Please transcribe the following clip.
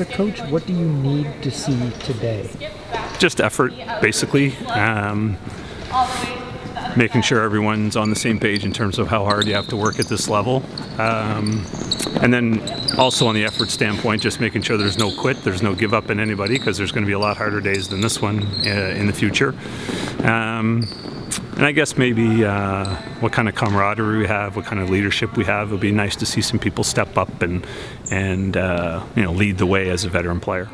as a coach, what do you need to see today? Just effort, basically. Making sure everyone's on the same page in terms of how hard you have to work at this level. And then also on the effort standpoint, just making sure there's no quit, there's no give up in anybody, because there's going to be a lot harder days than this one in the future. And I guess maybe what kind of camaraderie we have, what kind of leadership we have. It would be nice to see some people step up and lead the way as a veteran player.